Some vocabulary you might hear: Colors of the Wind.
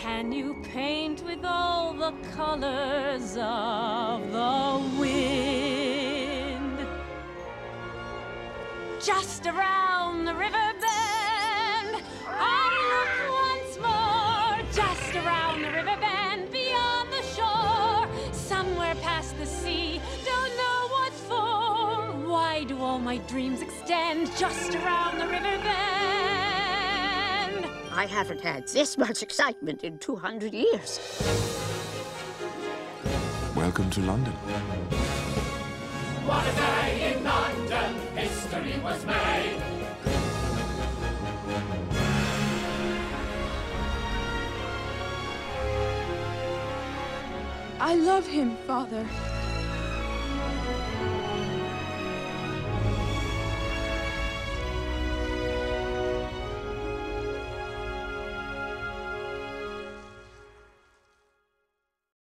Can you paint with all the colors of the wind? Just around the river bend, I look once more. Just around the river bend, beyond the shore, somewhere past the sea, don't know what for. Why do all my dreams extend just around the river bend? I haven't had this much excitement in 200 years. Welcome to London. What a day in London, history was made. I love him, Father.